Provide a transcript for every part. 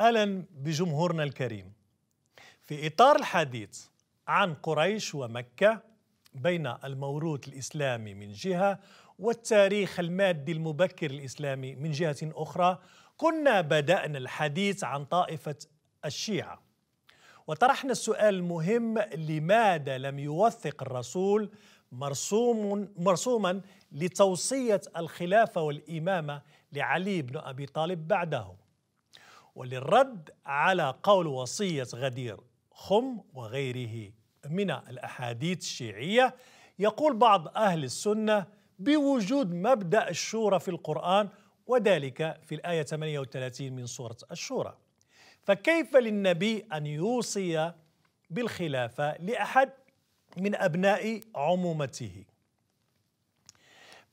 أهلا بجمهورنا الكريم. في إطار الحديث عن قريش ومكة بين الموروث الإسلامي من جهة والتاريخ المادي المبكر الإسلامي من جهة أخرى، كنا بدأنا الحديث عن طائفة الشيعة، وطرحنا السؤال المهم: لماذا لم يوثق الرسول مرسوما لتوصية الخلافة والإمامة لعلي بن أبي طالب بعده؟ وللرد على قول وصية غدير خم وغيره من الأحاديث الشيعية، يقول بعض أهل السنة بوجود مبدأ الشورى في القرآن، وذلك في الآية 38 من سورة الشورى، فكيف للنبي أن يوصي بالخلافة لأحد من أبناء عمومته؟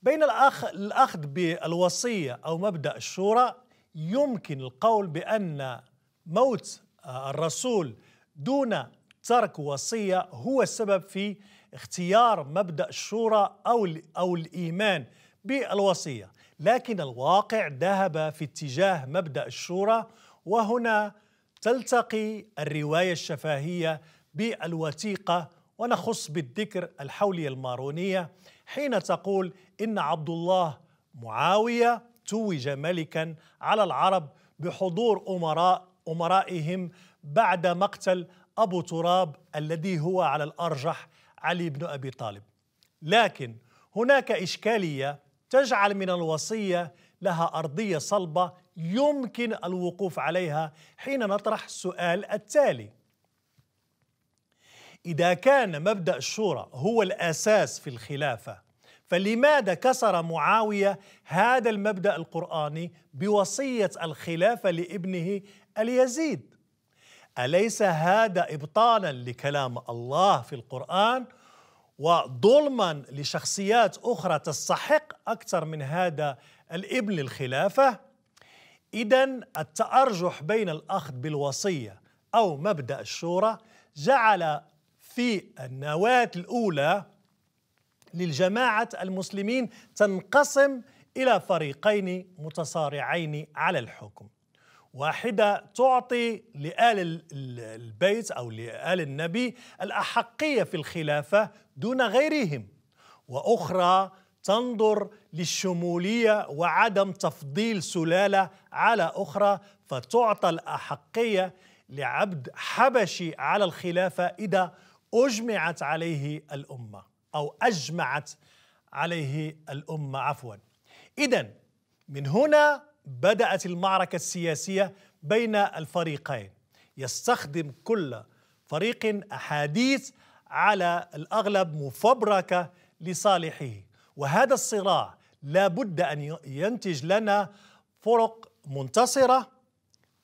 بين الأخذ بالوصية أو مبدأ الشورى، يمكن القول بأن موت الرسول دون ترك وصية هو السبب في اختيار مبدأ الشورى أو الإيمان بالوصية، لكن الواقع ذهب في اتجاه مبدأ الشورى، وهنا تلتقي الرواية الشفاهية بالوثيقة، ونخص بالذكر الحولية المارونية حين تقول: إن عبد الله معاوية توج ملكا على العرب بحضور أمرائهم بعد مقتل أبو تراب الذي هو على الأرجح علي بن أبي طالب. لكن هناك إشكالية تجعل من الوصية لها أرضية صلبة يمكن الوقوف عليها حين نطرح السؤال التالي: إذا كان مبدأ الشورى هو الأساس في الخلافة، فلماذا كسر معاوية هذا المبدأ القرآني بوصية الخلافة لابنه اليزيد؟ أليس هذا إبطالا لكلام الله في القرآن وظلما لشخصيات أخرى تستحق أكثر من هذا الابن الخلافة؟ إذن التأرجح بين الأخذ بالوصية أو مبدأ الشورى جعل في النواة الأولى للجماعة المسلمين تنقسم إلى فريقين متصارعين على الحكم، واحدة تعطي لآل البيت أو لآل النبي الأحقية في الخلافة دون غيرهم، وأخرى تنظر للشمولية وعدم تفضيل سلالة على أخرى، فتعطى الأحقية لعبد حبشي على الخلافة إذا أجمعت عليه الأمة أو أجمعت عليه الأمة عفوا. إذن من هنا بدأت المعركة السياسية بين الفريقين، يستخدم كل فريق أحاديث على الأغلب مفبركة لصالحه، وهذا الصراع لا بد أن ينتج لنا فرق منتصرة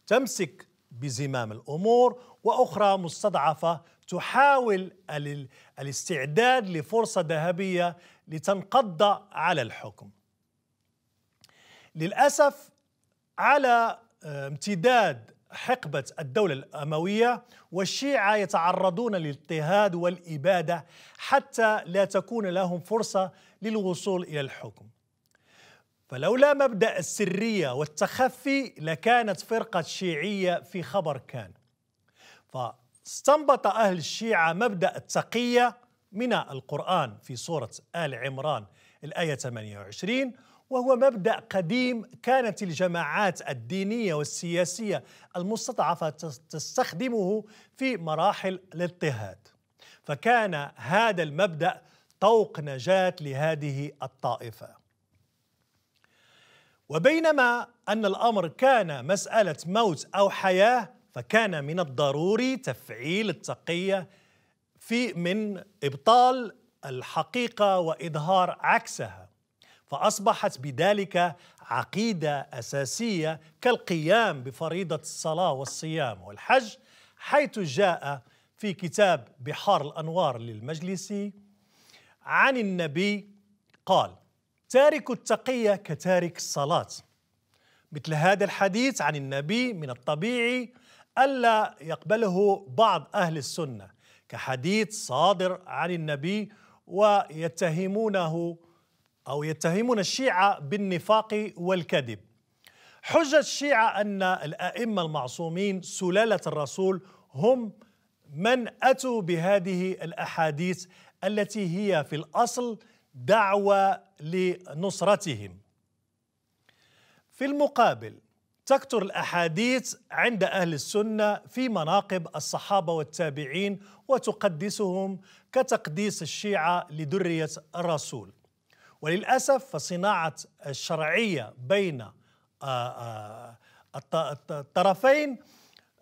تمسك بزمام الأمور، وأخرى مستضعفة تحاول الاستعداد لفرصة ذهبية لتنقض على الحكم. للأسف، على امتداد حقبة الدولة الأموية، والشيعة يتعرضون للاضطهاد والإبادة حتى لا تكون لهم فرصة للوصول إلى الحكم، فلولا مبدأ السرية والتخفي لكانت فرقة شيعية في خبر كان. فاستنبط أهل الشيعة مبدأ التقية من القرآن في سورة آل عمران الآية 28، وهو مبدأ قديم كانت الجماعات الدينية والسياسية المستضعفة تستخدمه في مراحل الاضطهاد، فكان هذا المبدأ طوق نجاة لهذه الطائفة. وبينما أن الأمر كان مسألة موت أو حياة، فكان من الضروري تفعيل التقية من إبطال الحقيقة وإظهار عكسها، فأصبحت بذلك عقيدة أساسية كالقيام بفريضة الصلاة والصيام والحج، حيث جاء في كتاب بحار الأنوار للمجلسي عن النبي قال: تارك التقية كتارك الصلاة. مثل هذا الحديث عن النبي من الطبيعي ألا يقبله بعض أهل السنة كحديث صادر عن النبي، ويتهمونه أو يتهمون الشيعة بالنفاق والكذب، حجة الشيعة أن الأئمة المعصومين سلالة الرسول هم من أتوا بهذه الأحاديث التي هي في الأصل دعوة لنصرتهم. في المقابل تكثر الأحاديث عند أهل السنة في مناقب الصحابة والتابعين وتقدسهم كتقديس الشيعة لذرية الرسول. وللأسف فصناعة الشرعية بين الطرفين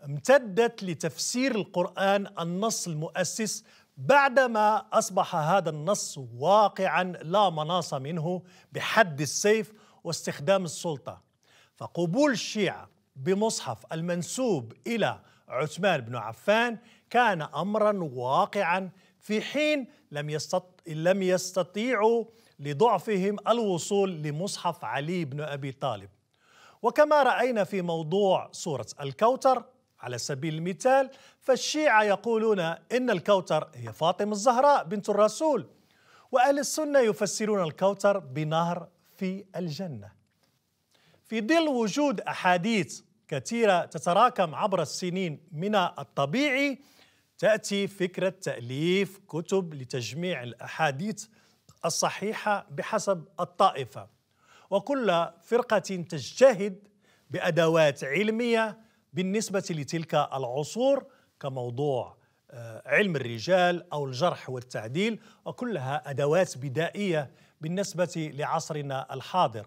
امتدت لتفسير القرآن النص المؤسس بعدما أصبح هذا النص واقعا لا مناص منه بحد السيف واستخدام السلطة. فقبول الشيعة بمصحف المنسوب إلى عثمان بن عفان كان أمرا واقعا في حين لم يستطيعوا لضعفهم الوصول لمصحف علي بن أبي طالب. وكما رأينا في موضوع سورة الكوثر على سبيل المثال، فالشيعة يقولون إن الكوثر هي فاطمة الزهراء بنت الرسول، وأهل السنة يفسرون الكوثر بنهر في الجنة. في ظل وجود أحاديث كثيرة تتراكم عبر السنين من الطبيعي، تأتي فكرة تأليف كتب لتجميع الأحاديث الصحيحة بحسب الطائفة، وكل فرقة تجتهد بأدوات علمية بالنسبة لتلك العصور كموضوع علم الرجال أو الجرح والتعديل، وكلها أدوات بدائية بالنسبة لعصرنا الحاضر،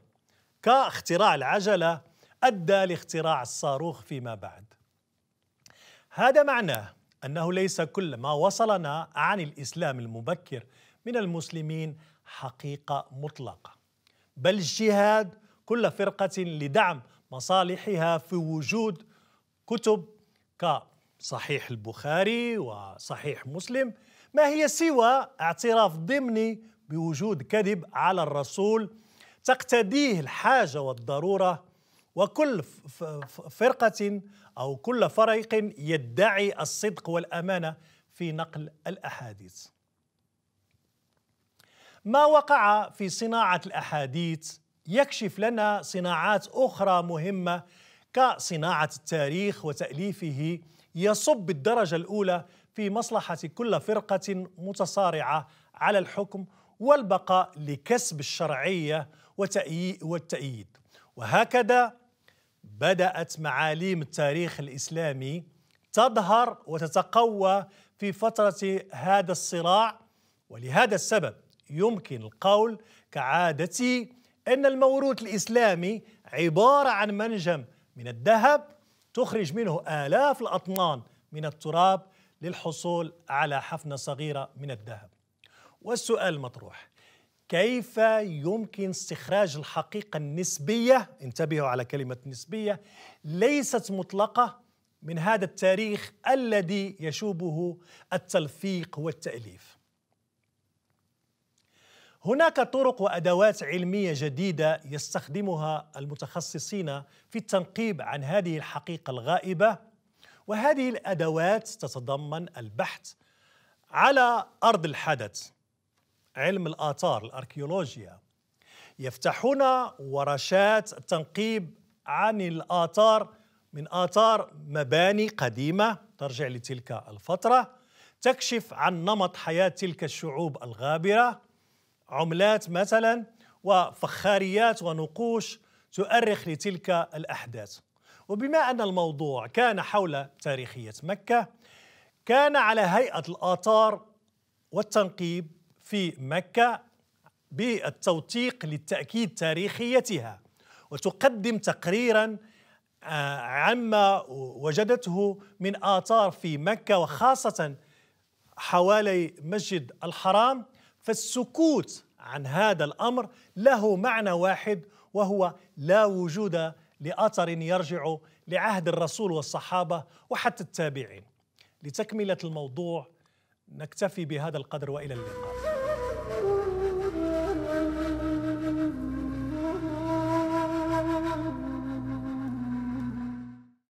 كاختراع العجلة أدى لاختراع الصاروخ فيما بعد. هذا معناه أنه ليس كل ما وصلنا عن الإسلام المبكر من المسلمين حقيقة مطلقة، بل الجهاد كل فرقة لدعم مصالحها في وجود كتب كصحيح البخاري وصحيح مسلم ما هي سوى اعتراف ضمني بوجود كذب على الرسول تقتديه الحاجة والضرورة، وكل فرقة أو كل فريق يدعي الصدق والأمانة في نقل الأحاديث. ما وقع في صناعة الأحاديث يكشف لنا صناعات أخرى مهمة كصناعة التاريخ وتأليفه يصب بالدرجة الأولى في مصلحة كل فرقة متصارعة على الحكم والبقاء لكسب الشرعية والتأييد. وهكذا بدأت معاليم التاريخ الإسلامي تظهر وتتقوى في فترة هذا الصراع، ولهذا السبب يمكن القول كعادتي أن الموروث الإسلامي عبارة عن منجم من الذهب تخرج منه آلاف الأطنان من التراب للحصول على حفنة صغيرة من الذهب. والسؤال المطروح، كيف يمكن استخراج الحقيقة النسبية، انتبهوا على كلمة نسبية، ليست مطلقة، من هذا التاريخ الذي يشوبه التلفيق والتأليف؟ هناك طرق وأدوات علمية جديدة يستخدمها المتخصصين في التنقيب عن هذه الحقيقة الغائبة، وهذه الأدوات تتضمن البحث على أرض الحدث، علم الآثار، الأركيولوجيا. يفتحون ورشات التنقيب عن الآثار من آثار مباني قديمة ترجع لتلك الفترة، تكشف عن نمط حياة تلك الشعوب الغابرة، عملات مثلا وفخاريات ونقوش تؤرخ لتلك الأحداث. وبما أن الموضوع كان حول تاريخية مكة، كان على هيئة الآثار والتنقيب في مكة بالتوثيق للتأكيد تاريخيتها، وتقدم تقريرا عما وجدته من آثار في مكة وخاصة حوالي مسجد الحرام. فالسكوت عن هذا الأمر له معنى واحد، وهو لا وجود لأثر يرجع لعهد الرسول والصحابة وحتى التابعين. لتكملة الموضوع نكتفي بهذا القدر، وإلى اللقاء.